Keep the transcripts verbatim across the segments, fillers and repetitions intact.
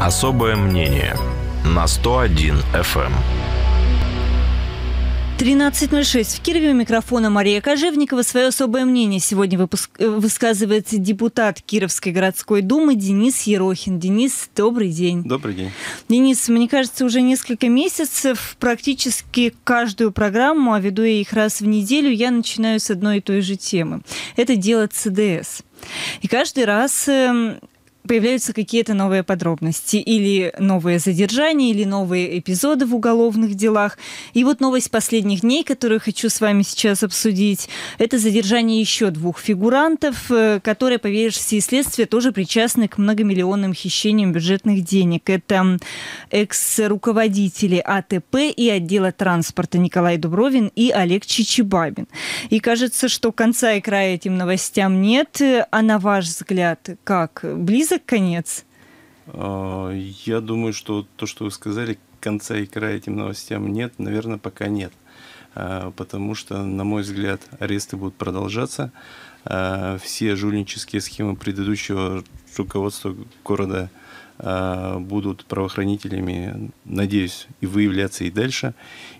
Особое мнение на сто один эф эм. тринадцать ноль шесть. В Кирове у микрофона Мария Кожевникова. Свое особое мнение сегодня выпуск... высказывает депутат Кировской городской думы Денис Ерохин. Денис, добрый день. Добрый день. Денис, мне кажется, уже несколько месяцев практически каждую программу, а веду я их раз в неделю, я начинаю с одной и той же темы. Это дело ЦДС. И каждый раз появляются какие-то новые подробности, или новые задержания, или новые эпизоды в уголовных делах. И вот новость последних дней, которую хочу с вами сейчас обсудить, это задержание еще двух фигурантов, которые, по версии следствия, тоже причастны к многомиллионным хищениям бюджетных денег. Это экс-руководители а тэ пэ и отдела транспорта Николай Дубровин и Олег Чичибабин. И кажется, что конца и края этим новостям нет. А на ваш взгляд, как? Близок конец? Я думаю, что то, что вы сказали, конца и края этим новостям нет, наверное, пока нет. Потому что, на мой взгляд, аресты будут продолжаться. Все жульнические схемы предыдущего руководства города будут правоохранителями, надеюсь, и выявляться и дальше.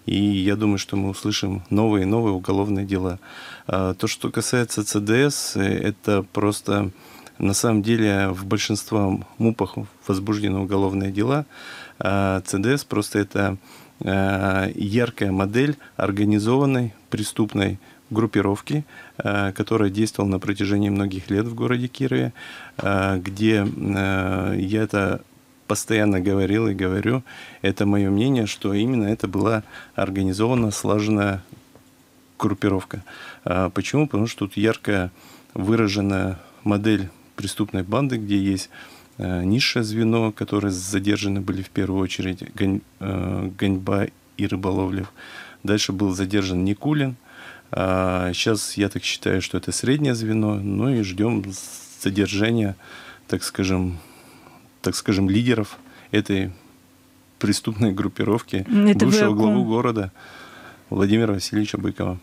И я думаю, что мы услышим новые и новые уголовные дела. То, что касается ЦДС, это просто... На самом деле в большинстве мупах возбуждены уголовные дела. ЦДС просто это яркая модель организованной преступной группировки, которая действовала на протяжении многих лет в городе Кирове, где я это постоянно говорил и говорю, это мое мнение, что именно это была организованная, слаженная группировка. Почему? Потому что тут ярко выражена модель преступной банды, где есть э, низшее звено, которые задержаны были в первую очередь гань, э, Ганьба и Рыболовлев. Дальше был задержан Никулин. Э, сейчас я так считаю, что это среднее звено. Ну и ждем задержания, так скажем, так скажем, лидеров этой преступной группировки, это бывшего вы... главу города Владимира Васильевича Быкова.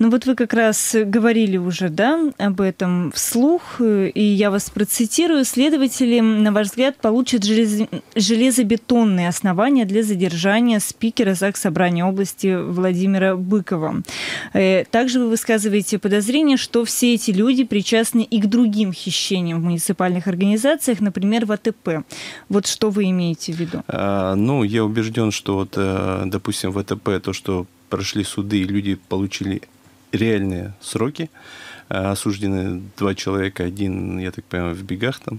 Ну вот вы как раз говорили уже, да, об этом вслух, и я вас процитирую. Следователи, на ваш взгляд, получат железобетонные основания для задержания спикера Заксобрания области Владимира Быкова. Также вы высказываете подозрение, что все эти люди причастны и к другим хищениям в муниципальных организациях, например, в а тэ пэ. Вот что вы имеете в виду? А, ну, я убежден, что, вот, допустим, в а тэ пэ то, что прошли суды, и люди получили... реальные сроки. Осуждены два человека, один, я так понимаю, в бегах там.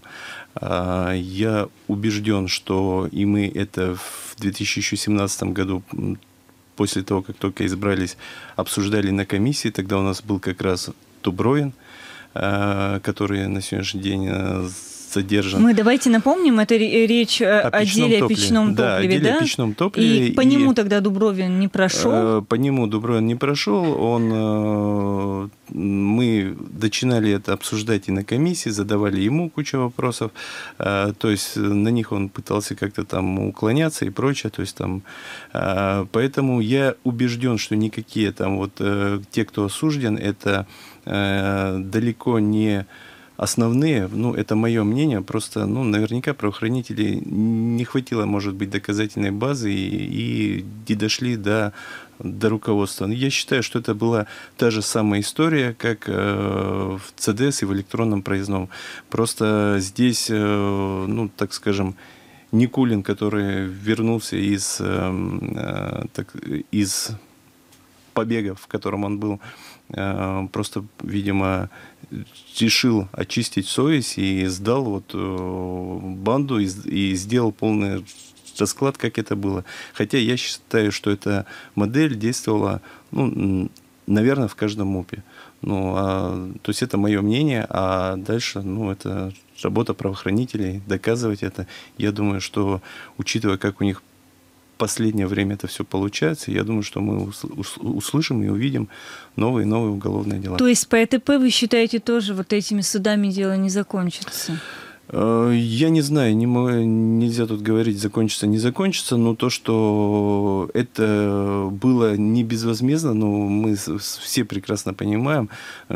Я убежден, что и мы это в две тысячи семнадцатом году, после того, как только избрались, обсуждали на комиссии. Тогда у нас был как раз Дубровин, который на сегодняшний день задержан. Мы давайте напомним, это речь о, о деле о печном топливе, да? О печном топливе. И по нему и... тогда Дубровин не прошел? По нему Дубровин не прошел. Он, мы начинали это обсуждать и на комиссии, задавали ему кучу вопросов. То есть на них он пытался как-то там уклоняться и прочее. То есть, там... Поэтому я убежден, что никакие там вот те, кто осужден, это далеко не... Основные, ну, это мое мнение, просто, ну, наверняка правоохранителей не хватило, может быть, доказательной базы и, и не дошли до, до руководства. Я считаю, что это была та же самая история, как э, в ЦДС и в электронном проездном. Просто здесь, э, ну, так скажем, Никулин, который вернулся из, э, так, из побега, в котором он был, э, просто, видимо... решил очистить совесть и сдал вот банду и, и сделал полный расклад, как это было. Хотя я считаю, что эта модель действовала, ну, наверное, в каждом мупе. Ну, а, то есть это мое мнение, а дальше, ну, это работа правоохранителей, доказывать это. Я думаю, что, учитывая, как у них в последнее время это все получается, я думаю, что мы услышим и увидим новые и новые уголовные дела. То есть по а тэ пэ вы считаете тоже вот этими судами дело не закончится? Я не знаю, не, нельзя тут говорить, закончится, не закончится, но то, что это было не безвозмездно, но мы все прекрасно понимаем,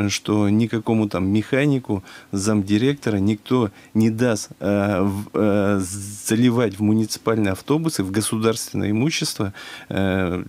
что никакому там механику, замдиректора никто не даст а, а, заливать в муниципальные автобусы, в государственное имущество а,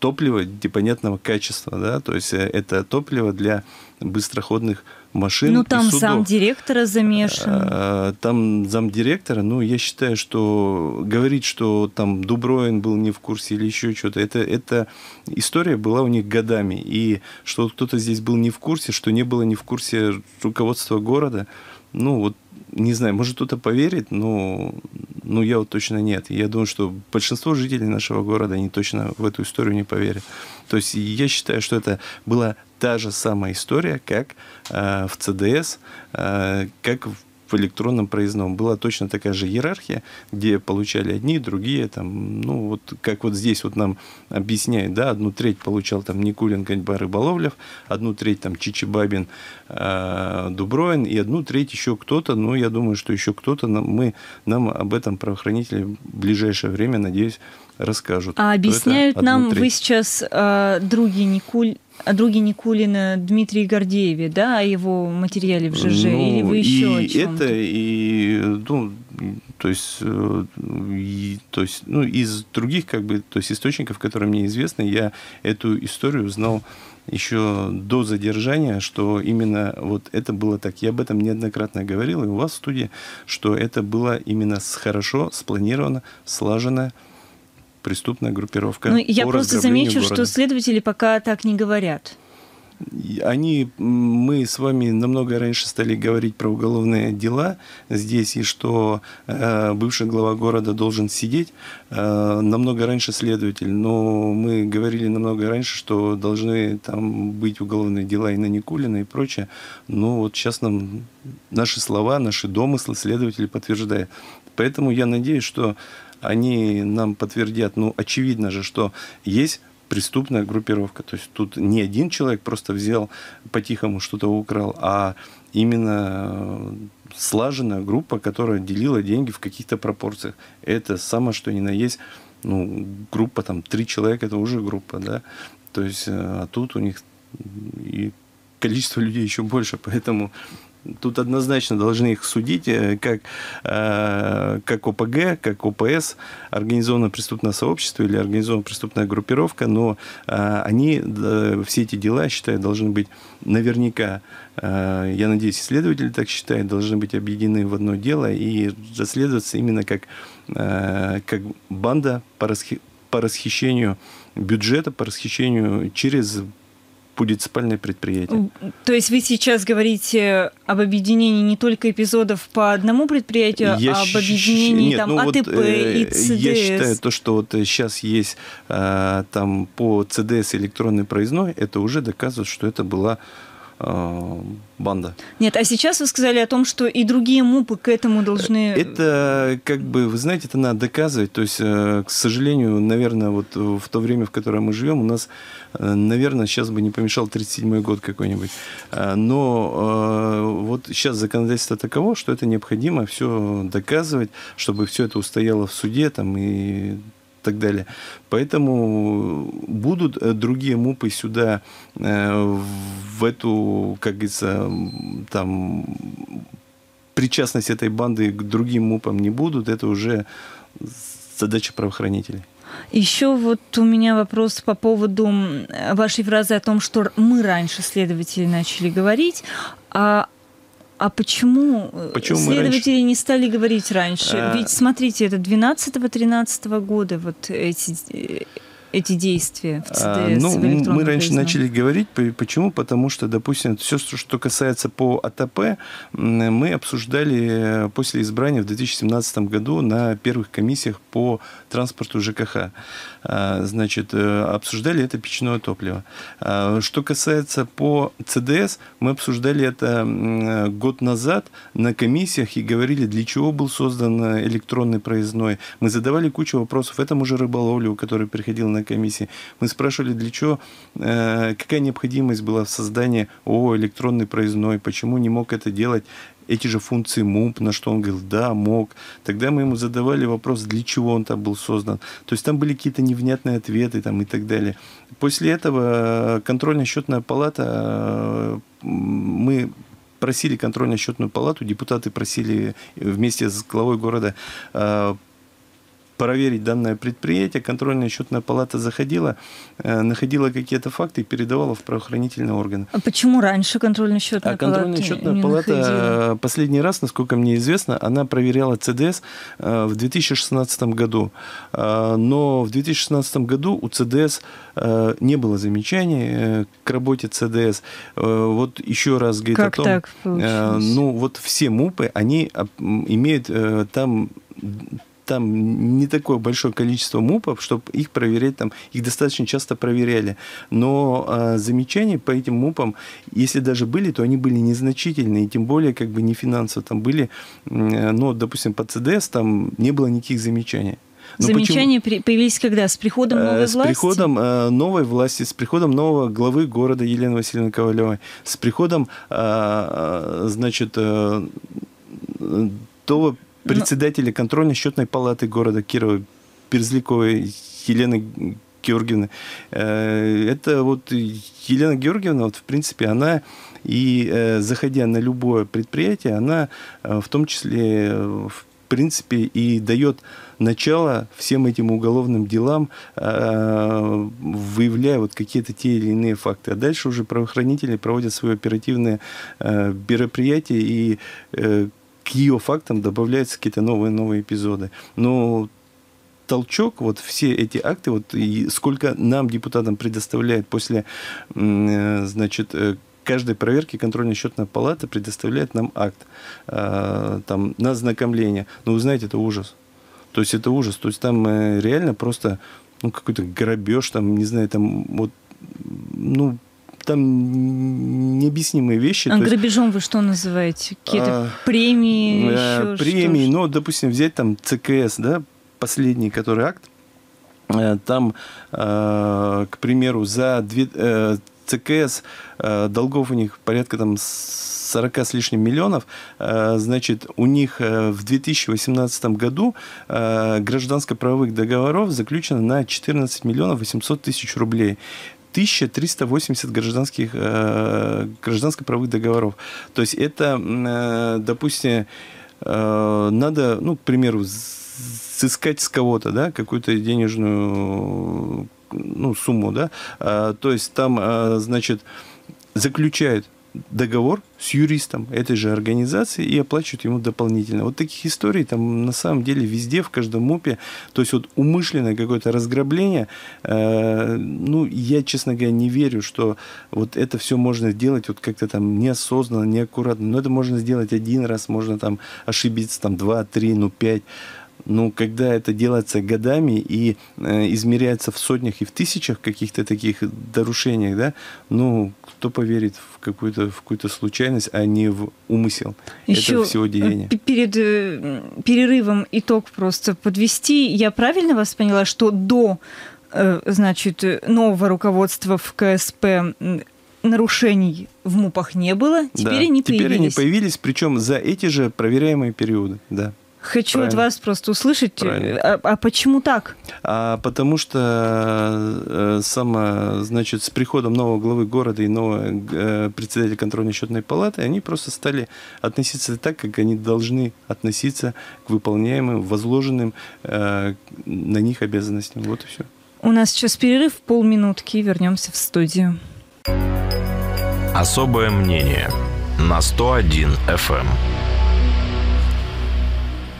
топливо непонятного качества, да, то есть это топливо для быстроходных машин. Ну, там замдиректора замешан. Там замдиректора, ну, я считаю, что говорить, что там Дубровин был не в курсе или еще что-то, это, это история была у них годами. И что кто-то здесь был не в курсе, что не было не в курсе руководства города, ну, вот, не знаю, может кто-то поверит, но, но я вот точно нет. Я думаю, что большинство жителей нашего города, они точно в эту историю не поверят. То есть я считаю, что это была та же самая история, как э, в ЦДС, э, как в в электронном проездном. Была точно такая же иерархия, где получали одни, другие, там, ну, вот, как вот здесь вот нам объясняют, да, одну треть получал там Никулин, Ганьба, Рыболовлев, одну треть там Чичибабин, э, Дубровин, и одну треть еще кто-то, ну, я думаю, что еще кто-то, нам, мы, нам об этом правоохранители в ближайшее время, надеюсь, расскажут. А объясняют нам, треть. Вы сейчас, э, други Никуль, о друге Никулина Дмитрии Гордееве, да, о его материале в ЖЖ, ну, или вы еще и о чем-то? Это, и, ну, то есть, и, то есть, ну, из других, как бы, то есть, источников, которые мне известны, я эту историю узнал еще до задержания, что именно вот это было так. Я об этом неоднократно говорил, и у вас в студии, что это было именно хорошо спланировано, слажено, преступная группировка. Ну, я просто замечу, города. Что следователи пока так не говорят. Они, мы с вами намного раньше стали говорить про уголовные дела здесь, и что э, бывший глава города должен сидеть, э, намного раньше следователь. Но мы говорили намного раньше, что должны там быть уголовные дела и на Никулина, и прочее. Но вот сейчас нам наши слова, наши домыслы следователи подтверждают. Поэтому я надеюсь, что они нам подтвердят, ну, очевидно же, что есть преступная группировка. То есть тут не один человек просто взял, по-тихому что-то украл, а именно слаженная группа, которая делила деньги в каких-то пропорциях. Это самое, что ни на есть, ну, группа, там, три человека, это уже группа, да. То есть, а тут у них и количество людей еще больше, поэтому... Тут однозначно должны их судить как, как ОПГ, как ОПС, организованное преступное сообщество или организованная преступная группировка, но они, все эти дела, я считаю, должны быть наверняка, я надеюсь, следователи так считают, должны быть объединены в одно дело и расследоваться именно как, как банда по, расхи, по расхищению бюджета, по расхищению через... муниципальное предприятие. То есть вы сейчас говорите об объединении не только эпизодов по одному предприятию, я а об объединении нет, там, ну, АТП вот, э, и ЦДС? Я считаю, то, что вот сейчас есть э, там по ЦДС электронный проездной, это уже доказывает, что это была э, банда. Нет, а сейчас вы сказали о том, что и другие МУПы к этому должны... Это, как бы, вы знаете, это надо доказывать. То есть, к сожалению, наверное, вот в то время, в которое мы живем, у нас, наверное, сейчас бы не помешал тридцать седьмой год какой-нибудь. Но вот сейчас законодательство таково, что это необходимо все доказывать, чтобы все это устояло в суде там и... так далее. Поэтому будут другие МУПы сюда, э, в эту, как говорится, там, причастность этой банды к другим МУПам не будут. Это уже задача правоохранителей. Еще вот у меня вопрос по поводу вашей фразы о том, что мы раньше, следователи, начали говорить. А А почему, почему следователи не стали говорить раньше? А... Ведь, смотрите, это двенадцатого-тринадцатого года вот эти, эти действия в ЦДС, а, ну, в электронном мы раньше проездном. Начали говорить. Почему? Потому что, допустим, все, что касается по АТП, мы обсуждали после избрания в две тысячи семнадцатом году на первых комиссиях по транспорту ЖКХ. Значит, обсуждали это печное топливо. Что касается по ЦДС, мы обсуждали это год назад на комиссиях и говорили, для чего был создан электронный проездной. Мы задавали кучу вопросов этому же Рыболовлеву, который приходил на комиссии, мы спрашивали, для чего, какая необходимость была в создании ООО «Электронный проездной», почему не мог это делать эти же функции МУМП, на что он говорил, да, мог. Тогда мы ему задавали вопрос, для чего он там был создан. То есть там были какие-то невнятные ответы там, и так далее. После этого контрольно-счетная палата, мы просили контрольно-счетную палату, депутаты просили вместе с главой города проверить данное предприятие. Контрольно-счетная палата заходила, находила какие-то факты и передавала в правоохранительные органы. А почему раньше контрольно-счетная а палата контрольно-счетная палата находила? Последний раз, насколько мне известно, она проверяла ЦДС в две тысячи шестнадцатом году. Но в две тысячи шестнадцатом году у ЦДС не было замечаний к работе ЦДС. Вот еще раз говорит как о том... так получилось? Ну, вот все МУПы, они имеют там... Там не такое большое количество МУПов, чтобы их проверять, там, их достаточно часто проверяли. Но э, замечания по этим МУПам, если даже были, то они были незначительные, тем более как бы не финансово там были. Э, но, допустим, по ЦДС там не было никаких замечаний. Но замечания почему? Появились когда? С приходом новой с власти? С приходом э, новой власти, с приходом нового главы города Елены Васильевны Ковалевой, с приходом, э, значит, э, того... председателя контрольно-счетной палаты города Кирова, Перзляковой Елены Георгиевны. Это вот Елена Георгиевна, вот в принципе, она и заходя на любое предприятие, она в том числе, в принципе, и дает начало всем этим уголовным делам, выявляя вот какие-то те или иные факты. А дальше уже правоохранители проводят свои оперативные мероприятия и к ее фактам добавляются какие-то новые-новые эпизоды. Но толчок, вот все эти акты, вот и сколько нам, депутатам, предоставляет после, значит, каждой проверки контрольно-счетная палата предоставляет нам акт там, на ознакомление. Но вы знаете, это ужас. То есть это ужас. То есть там реально просто ну, какой-то грабеж, там, не знаю, там вот, ну, там необъяснимые вещи. А грабежом есть, вы что называете? Какие-то а, премии? А, еще премии, что-то? Ну, допустим, взять там ЦКС, да, последний, который акт, там, а, к примеру, за две, а, ЦКС а, долгов у них порядка там сорока с лишним миллионов, а, значит, у них в две тысячи восемнадцатом году а, гражданско-правовых договоров заключено на четырнадцать миллионов восемьсот тысяч рублей. тысяча триста восемьдесят гражданских, гражданско-правовых договоров. То есть это, допустим, надо, ну, к примеру, сыскать с кого-то, да, какую-то денежную, ну, сумму, да, то есть там, значит, заключают договор с юристом этой же организации и оплачивают ему дополнительно. Вот таких историй там на самом деле везде, в каждом МУПе. То есть вот умышленное какое-то разграбление. Э, ну, я, честно говоря, не верю, что вот это все можно сделать вот как-то там неосознанно, неаккуратно. Но это можно сделать один раз, можно там ошибиться там два, три, ну пять. Ну, когда это делается годами и э, измеряется в сотнях и в тысячах каких-то таких нарушениях, да, ну, кто поверит в какую-то в какую-то случайность, а не в умысел этого всего деяния. Перед э, перерывом итог просто подвести. Я правильно вас поняла, что до э, значит, нового руководства в КСП нарушений в МУПах не было, теперь да, они теперь появились. Теперь они появились, причем за эти же проверяемые периоды, да. Хочу правильно. От вас просто услышать, а, а почему так? А, потому что э, само, значит, с приходом нового главы города и нового э, председателя контрольно-счетной палаты, они просто стали относиться так, как они должны относиться к выполняемым, возложенным э, на них обязанностям. Вот и все. У нас сейчас перерыв, полминутки, и вернемся в студию. Особое мнение на сто один эф эм.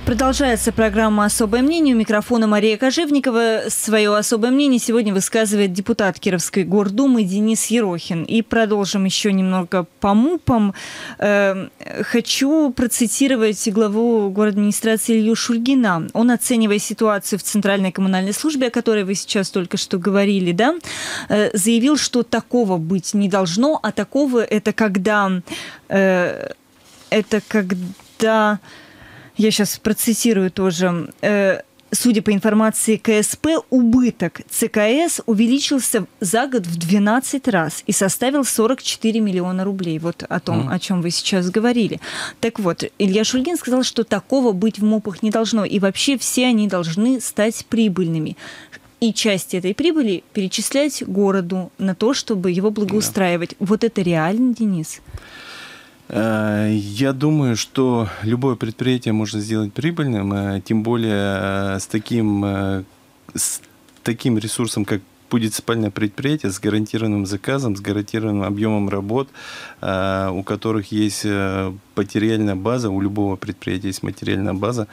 Продолжается программа «Особое мнение». У микрофона Мария Кожевникова. Свое особое мнение сегодня высказывает депутат Кировской гордумы Денис Ерохин. И продолжим еще немного по МУПам. Хочу процитировать главу городадминистрации Илью Шульгина. Он, оценивая ситуацию в Центральной коммунальной службе, о которой вы сейчас только что говорили, да, заявил, что такого быть не должно, а такого это когда... Это когда... Я сейчас процитирую тоже. Судя по информации ка эс пэ, убыток цэ ка эс увеличился за год в двенадцать раз и составил сорок четыре миллиона рублей. Вот о том, mm. о чем вы сейчас говорили. Так вот, Илья Шульгин сказал, что такого быть в МОПах не должно. И вообще все они должны стать прибыльными. И часть этой прибыли перечислять городу на то, чтобы его благоустраивать. Yeah. Вот это реально, Денис? Я думаю, что любое предприятие можно сделать прибыльным, тем более с таким, с таким ресурсом, как муниципальное предприятие, с гарантированным заказом, с гарантированным объемом работ, у которых есть материальная база, у любого предприятия есть материальная база,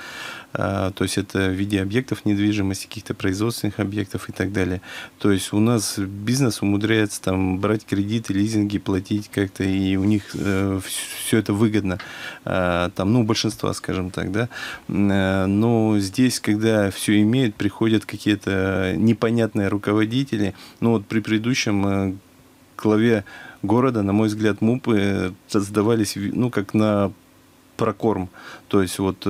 то есть это в виде объектов недвижимости, каких-то производственных объектов и так далее. То есть у нас бизнес умудряется там брать кредиты, лизинги, платить как-то, и у них все это выгодно, там, ну, большинства, скажем так, да. Но здесь, когда все имеют, приходят какие-то непонятные руководители, ну, вот при предыдущем главе города, на мой взгляд, МУПы создавались, ну, как на прокорм. То есть вот э,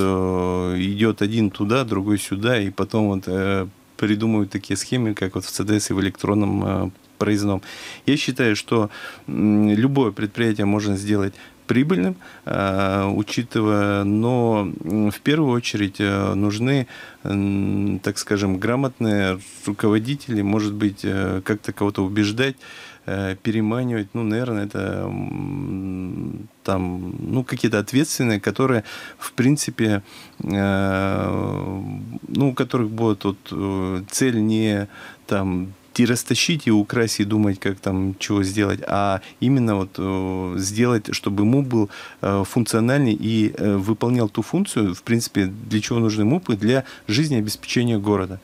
идет один туда, другой сюда, и потом вот, э, придумывают такие схемы, как вот в цэ дэ эс и в электронном э, проездном. Я считаю, что э, любое предприятие можно сделать прибыльным, э, учитывая, но в первую очередь э, нужны, э, так скажем, грамотные руководители, может быть, э, как-то кого-то убеждать, переманивать, ну, наверное, это там, ну, какие-то ответственные, которые, в принципе, э, ну, у которых будет вот цель не там и растащить, и украсть, и думать, как там, чего сделать, а именно вот сделать, чтобы МУП был функциональный и выполнял ту функцию, в принципе, для чего нужны МУПы, для жизнеобеспечения города.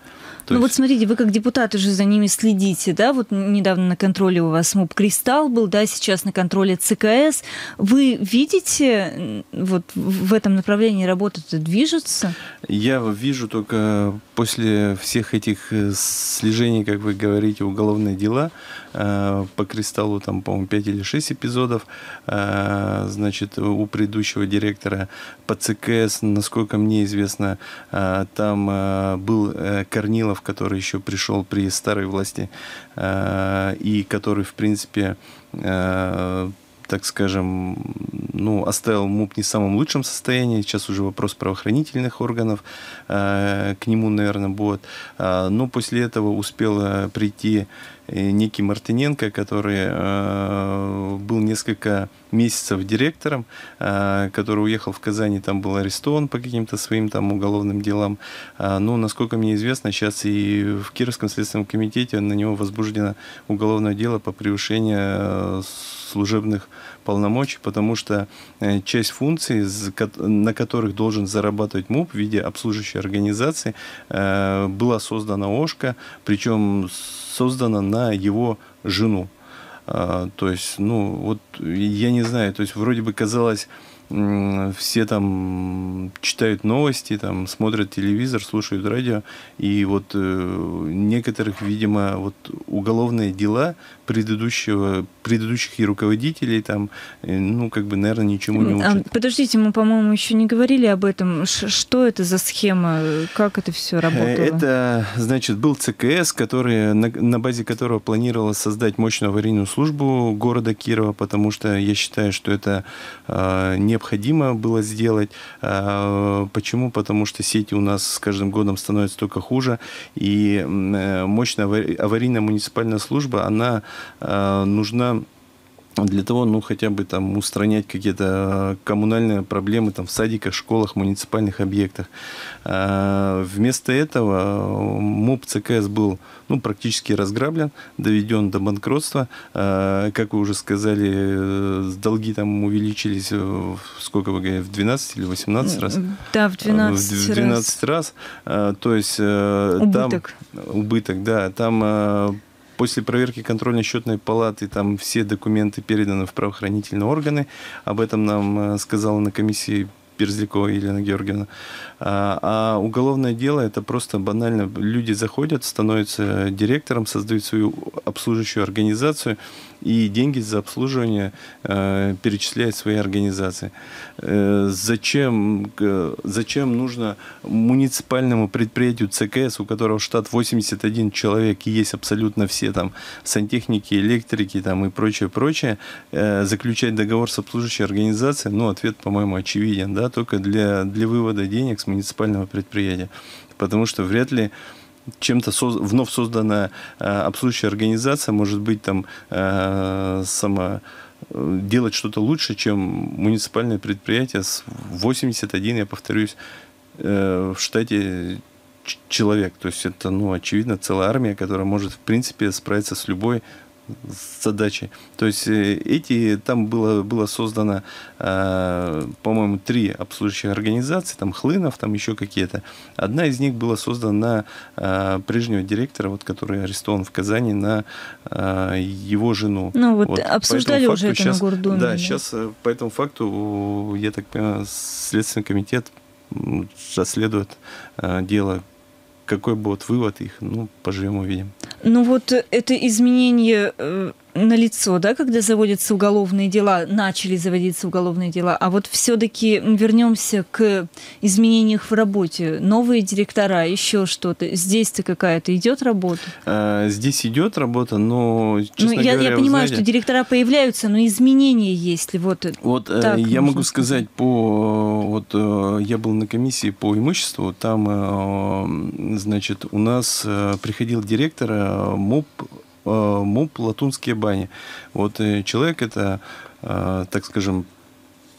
То ну есть... вот смотрите, вы как депутаты же за ними следите, да, вот недавно на контроле у вас МУП «Кристалл» был, да, сейчас на контроле цэ ка эс. Вы видите, вот в этом направлении работа-то движется? Я вижу только после всех этих слежений, как вы говорите, уголовные дела по «Кристаллу», там, по-моему, пять или шесть эпизодов, значит, у предыдущего директора. По цэ ка эс, насколько мне известно, там был Корнилов, который еще пришел при старой власти и который, в принципе, так скажем, ну, оставил МУП не в самом лучшем состоянии. Сейчас уже вопрос правоохранительных органов э, к нему, наверное, будет. А, но после этого успел прийти некий Мартиненко, который э, был несколько месяцев директором, э, который уехал в Казань, там был арестован по каким-то своим там уголовным делам. А, ну, насколько мне известно, сейчас и в Кировском следственном комитете на него возбуждено уголовное дело по превышению служебных полномочий, потому что часть функций, на которых должен зарабатывать МУП в виде обслуживающей организации, э, была создана ОШКО, причем создана на его жену. А, то есть, ну, вот я не знаю, то есть вроде бы казалось, все там читают новости, там, смотрят телевизор, слушают радио, и вот э, некоторых, видимо, вот уголовные дела предыдущего, предыдущих и руководителей, там, э, ну, как бы, наверное, ничему не учат. А, подождите, мы, по-моему, еще не говорили об этом. Ш- что это за схема? Как это все работало? Это, значит, был цэ ка эс, который, на, на базе которого планировалось создать мощную аварийную службу города Кирова, потому что я считаю, что это э, не необходимо было сделать. Почему? Потому что сети у нас с каждым годом становятся только хуже, и мощная аварийная муниципальная служба, она нужна для того, ну, хотя бы там устранять какие-то коммунальные проблемы там в садиках, школах, муниципальных объектах. Вместо этого МУП цэ ка эс был, ну, практически разграблен, доведен до банкротства. Как вы уже сказали, долги там увеличились, сколько вы говорите, в двенадцать или восемнадцать раз? Да, в двенадцать, в двенадцать раз. раз. То есть убыток. Там убыток, да. Там после проверки контрольно-счетной палаты там все документы переданы в правоохранительные органы. Об этом нам сказала на комиссии Перзлякова Елена Георгиевна. А уголовное дело — это просто банально. Люди заходят, становятся директором, создают свою обслуживающую организацию и деньги за обслуживание э, перечисляют свои организации. Э, зачем, э, зачем нужно муниципальному предприятию ЦКС, у которого штат восемьдесят один человек, и есть абсолютно все там сантехники, электрики там, и прочее, прочее, э, заключать договор с обслуживающей организацией? Ну, ответ, по-моему, очевиден, да, только для, для вывода денег с муниципального предприятия. Потому что вряд ли чем-то соз... вновь созданная э, обслуживающая организация может быть там э, сама э, делать что-то лучше, чем муниципальное предприятие с восемьдесят один, я повторюсь, э, в штате человек. То есть это, ну, очевидно, целая армия, которая может, в принципе, справиться с любой задачей. То есть э, эти, там было, было создано, э, по-моему, три обслуживающих организации, там Хлынов, там еще какие-то. Одна из них была создана на э, прежнего директора, вот, который арестован в Казани, на э, его жену. Ну вот, вот обсуждали уже это сейчас, на Гордуме. Да, сейчас по этому факту, я так понимаю, Следственный комитет расследует э, дело. Какой будет вывод их, ну, поживем, увидим. Ну, вот это изменение э, налицо, да, когда заводятся уголовные дела, начали заводиться уголовные дела, а вот все-таки вернемся к изменениям в работе. Новые директора, еще что-то. Здесь-то какая-то идет работа? А, здесь идет работа, но, честно ну, я, говоря, я понимаю, знаете, что директора появляются, но изменения есть. Вот, вот так я могу сказать, сказать, по... Вот, я был на комиссии по имуществу, там... Значит, у нас приходил директор МОП, МОП «Латунские бани». Вот человек — это, так скажем,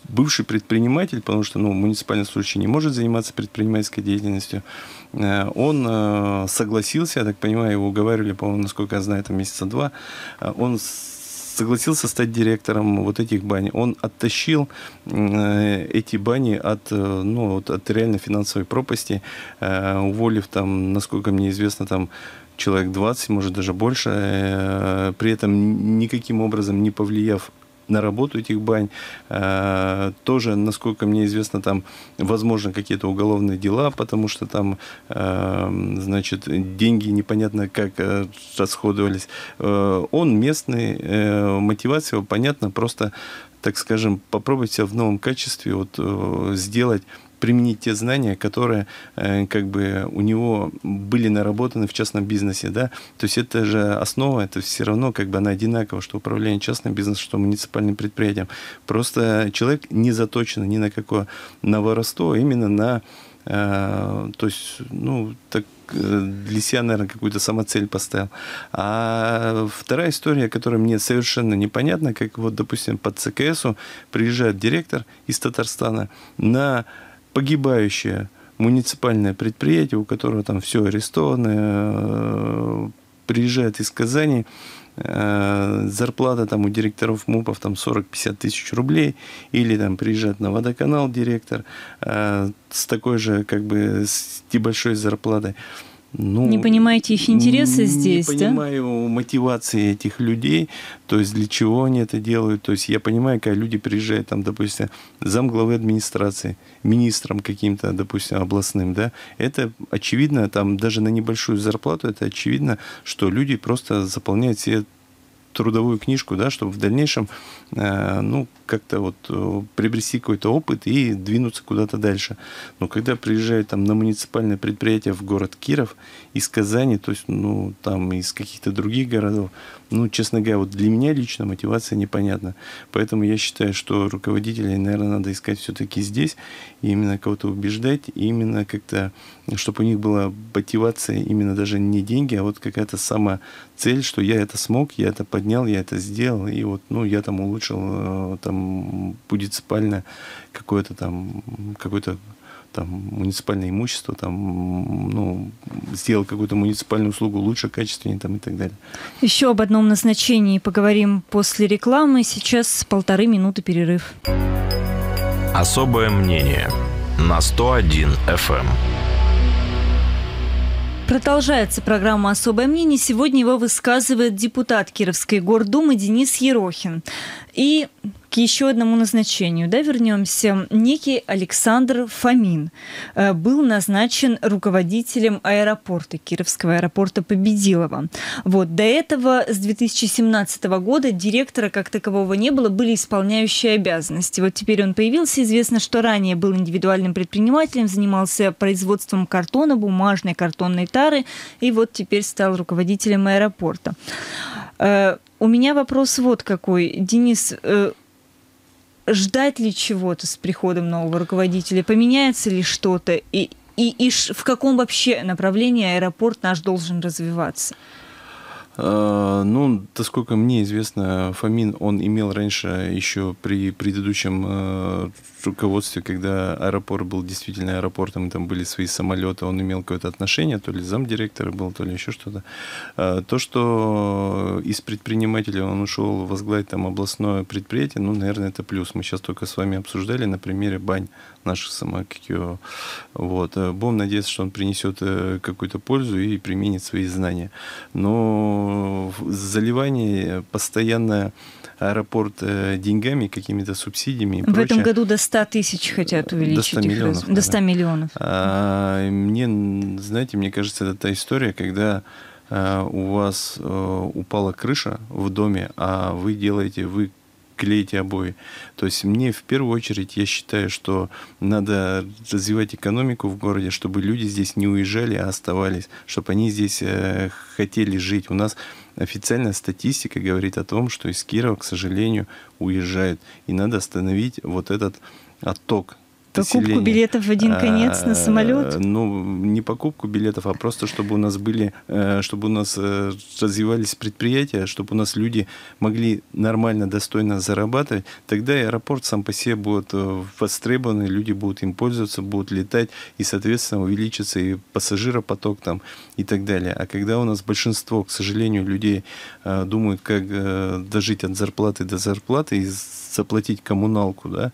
бывший предприниматель, потому что, ну, муниципальный служащий не может заниматься предпринимательской деятельностью. Он согласился, я так понимаю, его уговаривали, по-моему, насколько я знаю, там месяца два. Он согласился стать директором вот этих бань. Он оттащил э, эти бани от, ну, вот, от реально финансовой пропасти, э, уволив там, насколько мне известно, там человек двадцать, может даже больше, э, при этом никаким образом не повлияв на работу этих бань. Э, тоже, насколько мне известно, там, возможно, какие-то уголовные дела, потому что там, э, значит, деньги непонятно как э, расходовались. Э, он местный, э, мотивация его понятна, просто, так скажем, попробовать себя в новом качестве, вот, э, сделать, применить те знания, которые э, как бы у него были наработаны в частном бизнесе, да, то есть это же основа, это все равно как бы она одинакова, что управление частным бизнесом, что муниципальным предприятием. Просто человек не заточен ни на какое воровство, именно на, э, то есть, ну, так, для себя, наверное, какую-то самоцель поставил. А вторая история, которая мне совершенно непонятна, как вот, допустим, по ЦКСу приезжает директор из Татарстана на погибающее муниципальное предприятие, у которого там все арестовано, приезжает из Казани, зарплата там у директоров МУПов там сорок-пятьдесят тысяч рублей, или там приезжает на водоканал директор с такой же, как бы, с небольшой зарплатой. Ну, не понимаете их интересы здесь, да? Не понимаю мотивации этих людей, то есть для чего они это делают. То есть я понимаю, когда люди приезжают, там, допустим, замглавы администрации, министром каким-то, допустим, областным, да, это очевидно, там, даже на небольшую зарплату, это очевидно, что люди просто заполняют себе трудовую книжку, да, чтобы в дальнейшем, э, ну, как-то вот приобрести какой-то опыт и двинуться куда-то дальше. Но когда приезжают там на муниципальное предприятие в город Киров из Казани, то есть, ну, там из каких-то других городов, ну, честно говоря, вот для меня лично мотивация непонятна. Поэтому я считаю, что руководителей, наверное, надо искать все-таки здесь, и именно кого-то убеждать, и именно как-то, чтобы у них была мотивация, именно даже не деньги, а вот какая-то сама цель, что я это смог, я это поднял, я это сделал, и вот, ну, я там улучшил там муниципальное какое-то там какое-то там муниципальное имущество, там, ну, сделал какую-то муниципальную услугу лучше, качественнее, там, и так далее. Еще об одном назначении поговорим после рекламы. Сейчас полторы минуты перерыв. Особое мнение на сто один эф эм. Продолжается программа «Особое мнение». Сегодня его высказывает депутат Кировской гордумы Денис Ерохин. И к еще одному назначению, да, вернемся. Некий Александр Фомин был назначен руководителем аэропорта, Кировского аэропорта Победилово. Вот. До этого, с две тысячи семнадцатого года, директора как такового не было, были исполняющие обязанности. Вот теперь он появился. Известно, что ранее был индивидуальным предпринимателем, занимался производством картона, бумажной, картонной тары, и вот теперь стал руководителем аэропорта. У меня вопрос вот какой. Денис, э, ждать ли чего-то с приходом нового руководителя? Поменяется ли что-то? И, и, и в каком вообще направлении аэропорт наш должен развиваться? А, ну, насколько мне известно, Фомин, он имел раньше, еще при предыдущем э, руководстве, когда аэропорт был действительно аэропортом, там были свои самолеты, он имел какое-то отношение, то ли замдиректора был, то ли еще что-то. А, то, что из предпринимателя он ушел возглавить там областное предприятие, ну, наверное, это плюс. Мы сейчас только с вами обсуждали на примере бань наших самокио. Вот. Будем надеяться, что он принесет какую-то пользу и применит свои знания. Но заливание постоянно аэропорт деньгами, какими-то субсидиями и В прочее. этом году до ста тысяч хотят увеличить. До ста миллионов. До ста миллионов. А, мне, знаете, мне кажется, это та история, когда а, у вас а, упала крыша в доме, а вы делаете, вы клеите обои. То есть мне в первую очередь, я считаю, что надо развивать экономику в городе, чтобы люди здесь не уезжали, а оставались, чтобы они здесь э, хотели жить. У нас официальная статистика говорит о том, что из Кирова, к сожалению, уезжают. И надо остановить вот этот отток. Покупку билетов в один конец на самолет? Ну, не покупку билетов, а просто чтобы у нас были, чтобы у нас развивались предприятия, чтобы у нас люди могли нормально, достойно зарабатывать. Тогда аэропорт сам по себе будет востребован, люди будут им пользоваться, будут летать, и, соответственно, увеличится и пассажиропоток там, и так далее. А когда у нас большинство, к сожалению, людей думают, как дожить от зарплаты до зарплаты и заплатить коммуналку, да,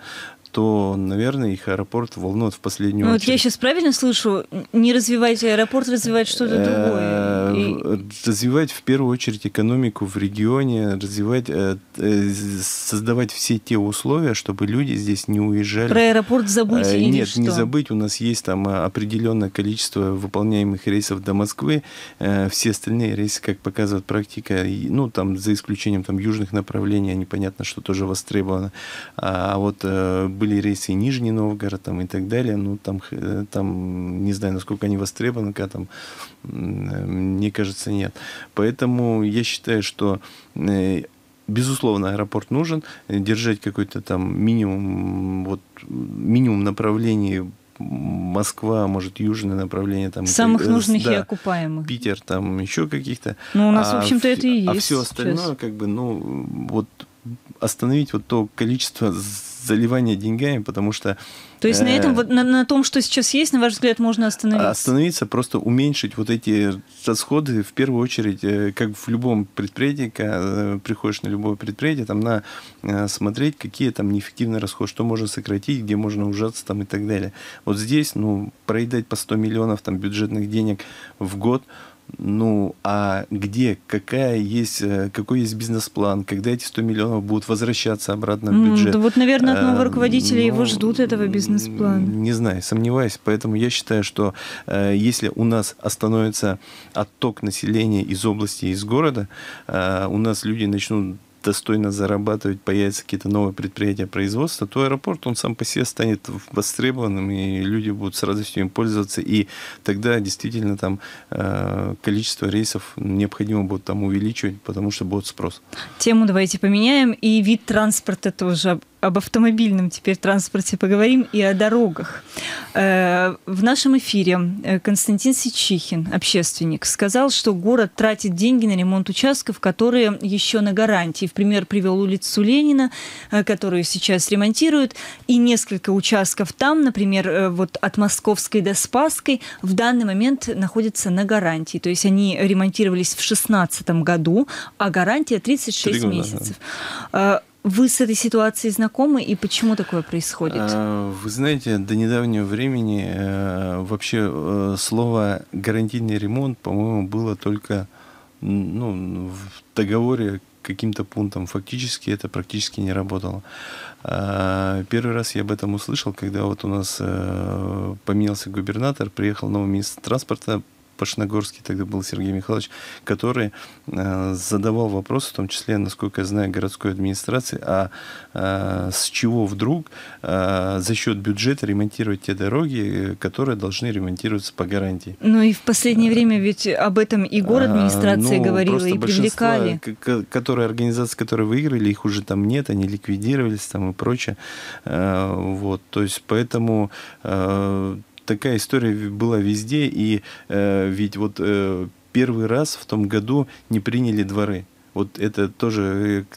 то, наверное, их аэропорт волнует в последнюю очередь. Вот я сейчас правильно слышу? Не развивать аэропорт, развивать что-то другое. Развивать в первую очередь экономику в регионе, развивать, создавать все те условия, чтобы люди здесь не уезжали. Про аэропорт забыть или нет? Нет, не забыть. У нас есть там определенное количество выполняемых рейсов до Москвы. Все остальные рейсы, как показывает практика, ну, там, за исключением там, южных направлений, они, понятно, что тоже востребованы. А вот были рейсы Нижний Новгород там, и так далее. Ну, там, там, не знаю, насколько они востребованы, когда там, мне кажется, нет. Поэтому я считаю, что, безусловно, аэропорт нужен. Держать какой-то там минимум, вот, минимум направлений Москва, может, южное направление. Там, Самых как, нужных да, и окупаемых. Питер, там еще каких-то. Ну, у нас, а, в общем-то, это и есть. А все остальное, сейчас. как бы, ну, вот остановить вот то количество заливание деньгами, потому что... То есть э, на этом, на, на том, что сейчас есть, на ваш взгляд, можно остановиться? Остановиться, просто уменьшить вот эти расходы, в первую очередь, э, как в любом предприятии, когда э, приходишь на любое предприятие, там надо э, смотреть, какие там неэффективные расходы, что можно сократить, где можно ужаться там и так далее. Вот здесь, ну, проедать по сто миллионов там бюджетных денег в год, ну, а где, какая есть, какой есть бизнес-план, когда эти сто миллионов будут возвращаться обратно в бюджет? Да вот, наверное, от нового руководителя а, его ну, ждут этого бизнес-плана. Не знаю, сомневаюсь. Поэтому я считаю, что если у нас остановится отток населения из области, из города, у нас люди начнут достойно зарабатывать, появятся какие-то новые предприятия производства, то аэропорт, он сам по себе станет востребованным, и люди будут с радостью им пользоваться, и тогда действительно там количество рейсов необходимо будет там увеличивать, потому что будет спрос. Тему давайте поменяем, и вид транспорта тоже. Об автомобильном теперь транспорте поговорим и о дорогах. В нашем эфире Константин Сечихин, общественник, сказал, что город тратит деньги на ремонт участков, которые еще на гарантии. В пример привел улицу Ленина, которую сейчас ремонтируют, и несколько участков там, например, вот от Московской до Спасской, в данный момент находятся на гарантии. То есть они ремонтировались в шестнадцатом году, а гарантия тридцать шесть месяцев. Вы с этой ситуацией знакомы, и почему такое происходит? Вы знаете, до недавнего времени вообще слово «гарантийный ремонт», по-моему, было только ну, в договоре каким-то пунктам. Фактически это практически не работало. Первый раз я об этом услышал, когда вот у нас поменялся губернатор, приехал новый министр транспорта, Пашногорский тогда был Сергей Михайлович, который э, задавал вопрос, в том числе, насколько я знаю, городской администрации, а э, с чего вдруг э, за счет бюджета ремонтировать те дороги, которые должны ремонтироваться по гарантии. Ну и в последнее время ведь об этом и город администрация а, ну, говорила, и привлекали. Которые, организации, которые выиграли, их уже там нет, они ликвидировались там и прочее. Э, вот, то есть поэтому... Э, такая история была везде, и э, ведь вот э, первый раз в том году не приняли дворы. Вот это тоже э,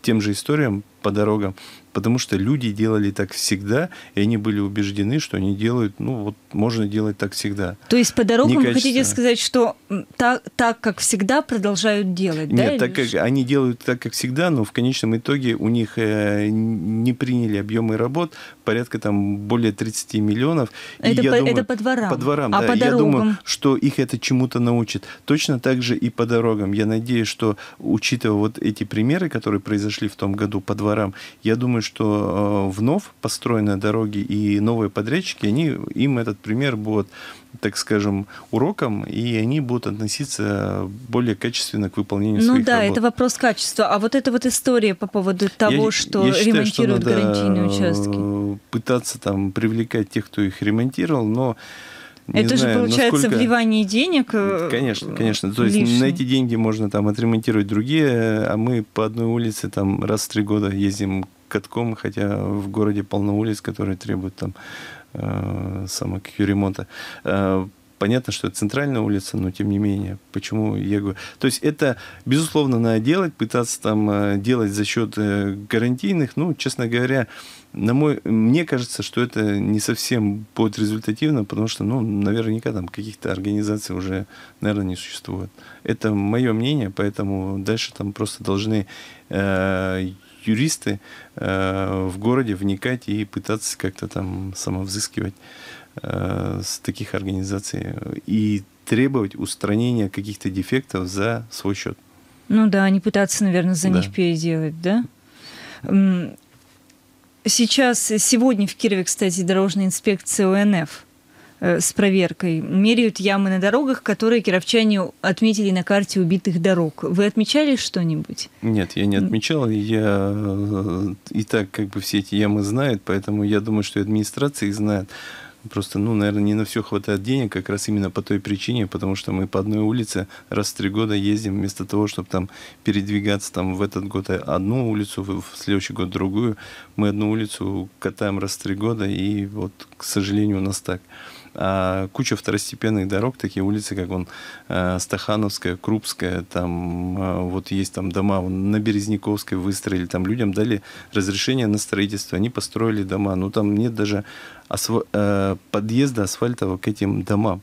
тем же историям по дорогам, потому что люди делали так всегда, и они были убеждены, что они делают, ну вот можно делать так всегда. То есть по дорогам вы хотите сказать, что так, так как всегда продолжают делать, да? Нет, так как они делают так, как всегда, но в конечном итоге у них э, не приняли объемы работ, порядка там более тридцати миллионов. Это, по, думаю, это по дворам? По дворам, а да. По я думаю, что их это чему-то научит. Точно так же и по дорогам. Я надеюсь, что, учитывая вот эти примеры, которые произошли в том году по дворам, я думаю, что э, вновь построенные дороги и новые подрядчики, они, им этот пример будет, так скажем, уроком, и они будут относиться более качественно к выполнению ну своих да, работ. Ну да, это вопрос качества. А вот эта вот история по поводу того, я, что я считаю, ремонтируют что гарантийные участки. Пытаться там привлекать тех, кто их ремонтировал, но... Не это знаю, же, получается, насколько... вливание денег. Конечно, конечно. То лишний. Есть на эти деньги можно там отремонтировать другие, а мы по одной улице там раз в три года ездим катком, хотя в городе полно улиц, которые требуют там э, самого ремонта. Э, понятно, что это центральная улица, но тем не менее. Почему я говорю? То есть это, безусловно, надо делать, пытаться там делать за счет гарантийных, ну, честно говоря, На мой, мне кажется, что это не совсем будет результативно, потому что, ну, наверняка там каких-то организаций уже, наверное, не существует. Это мое мнение, поэтому дальше там просто должны э, юристы э, в городе вникать и пытаться как-то там самовзыскивать э, с таких организаций и требовать устранения каких-то дефектов за свой счет. Ну да, они пытаются, наверное, за да. них переделать, да? Сейчас, сегодня в Кирове, кстати, дорожная инспекция ОНФ э, с проверкой меряют ямы на дорогах, которые кировчане отметили на карте убитых дорог. Вы отмечали что-нибудь? Нет, я не отмечал. Я и так как бы все эти ямы знают, поэтому я думаю, что и администрация их знает. Просто, ну, наверное, не на все хватает денег, как раз именно по той причине, потому что мы по одной улице раз в три года ездим, вместо того, чтобы там передвигаться там, в этот год одну улицу, в следующий год другую. Мы одну улицу катаем раз в три года, и вот, к сожалению, у нас так. А куча второстепенных дорог, такие улицы, как он, Стахановская, Крупская, там вот есть там дома на Березняковской выстроили, там людям дали разрешение на строительство, они построили дома, но там нет даже асф... подъезда асфальтового к этим домам.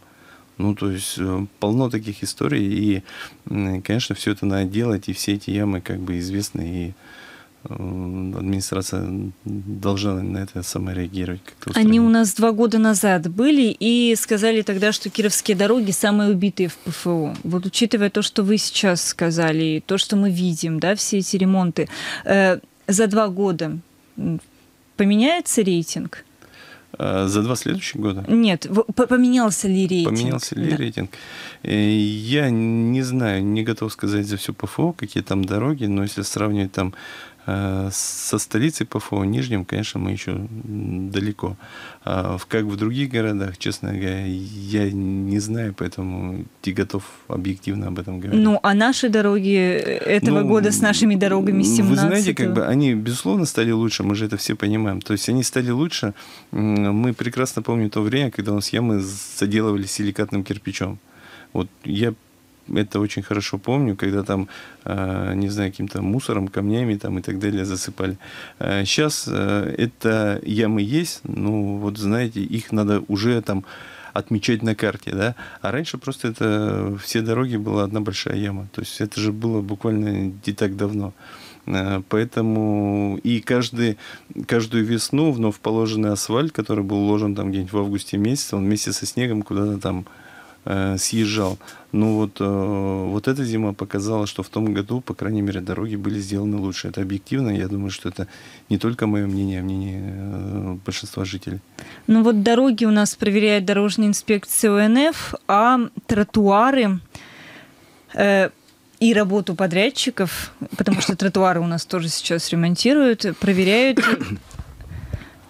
Ну, то есть полно таких историй, и, конечно, все это надо делать, и все эти ямы как бы известны, и администрация должна на это самое реагировать. Они у нас два года назад были и сказали тогда, что кировские дороги самые убитые в ПФО. Вот учитывая то, что вы сейчас сказали, и то, что мы видим, да, все эти ремонты, э, за два года поменяется рейтинг? За два следующих года? Нет. Поменялся ли рейтинг? Поменялся ли да. рейтинг? Я не знаю, не готов сказать за всю ПФО, какие там дороги, но если сравнивать там со столицей ПФО, Нижним, конечно, мы еще далеко. Как в других городах, честно говоря, я не знаю, поэтому не готов объективно об этом говорить. Ну, а наши дороги этого ну, года с нашими дорогами семнадцатого? Вы знаете, как бы они, безусловно, стали лучше, мы же это все понимаем. То есть они стали лучше. Мы прекрасно помним то время, когда у нас ямы заделывали силикатным кирпичом. Вот я это очень хорошо помню, когда там, не знаю, каким-то мусором, камнями там и так далее засыпали. Сейчас это ямы есть, ну вот знаете, их надо уже там отмечать на карте, да. А раньше просто это все дороги была одна большая яма. То есть это же было буквально не так давно. Поэтому и каждый, каждую весну вновь положенный асфальт, который был уложен там где-нибудь в августе месяце, он вместе со снегом куда-то там э, съезжал. Но вот, э, вот эта зима показала, что в том году, по крайней мере, дороги были сделаны лучше. Это объективно. Я думаю, что это не только мое мнение, а мнение э, большинства жителей. Ну вот дороги у нас проверяет дорожная инспекция ОНФ, а тротуары... Э, И работу подрядчиков, потому что тротуары у нас тоже сейчас ремонтируют, проверяют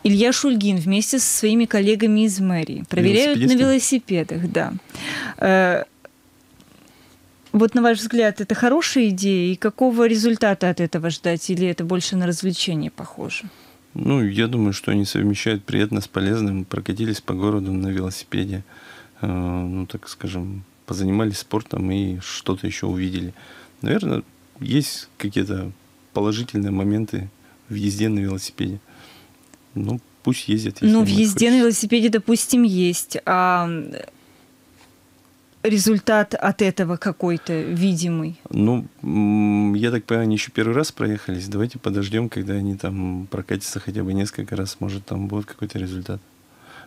Илья Шульгин вместе со своими коллегами из мэрии. Проверяют на велосипедах, да. Вот на ваш взгляд, это хорошая идея? И какого результата от этого ждать? Или это больше на развлечение похоже? Ну, я думаю, что они совмещают приятно с полезным. Прокатились по городу на велосипеде, ну, так скажем... Позанимались спортом и что-то еще увидели. Наверное, есть какие-то положительные моменты в езде на велосипеде. Ну, пусть ездят. Ну, в езде хочется. На велосипеде, допустим, есть. А результат от этого какой-то видимый? Ну, я так понимаю, они еще первый раз проехались. Давайте подождем, когда они там прокатятся хотя бы несколько раз. Может, там будет какой-то результат.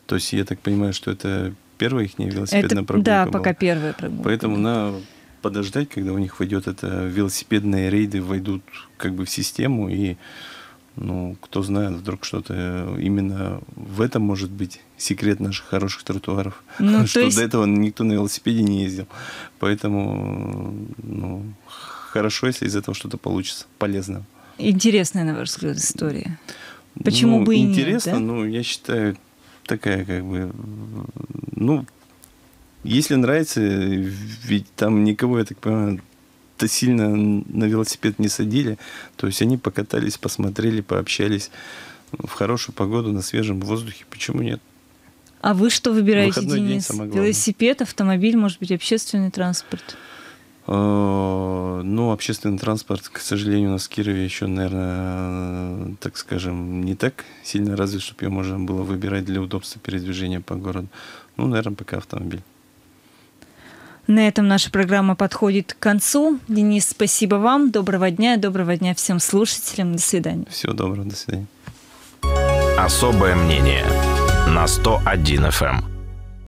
То есть, я так понимаю, что это... Первая их велосипедная это, прогулка Да, была. Пока первая прогулка. Поэтому надо подождать, когда у них войдет это, велосипедные рейды войдут как бы в систему, и, ну, кто знает, вдруг что-то именно в этом может быть секрет наших хороших тротуаров, ну, что есть... до этого никто на велосипеде не ездил. Поэтому, ну, хорошо, если из этого что-то получится, полезно. Интересная, на ваш взгляд, история. Почему ну, бы и нет? Интересно, да? Ну, я считаю, такая как бы... Ну, если нравится, ведь там никого, я так понимаю, то сильно на велосипед не садили. То есть они покатались, посмотрели, пообщались в хорошую погоду, на свежем воздухе. Почему нет? А вы что выбираете, Денис? Велосипед, автомобиль, может быть, общественный транспорт? Ну, общественный транспорт, к сожалению, у нас в Кирове еще, наверное, так скажем, не так сильно развит, чтобы ее можно было выбирать для удобства передвижения по городу. Ну, наверное, пока автомобиль. На этом наша программа подходит к концу. Денис, спасибо вам. Доброго дня. Доброго дня всем слушателям. До свидания. Всего доброго. До свидания. Особое мнение на сто один эф эм.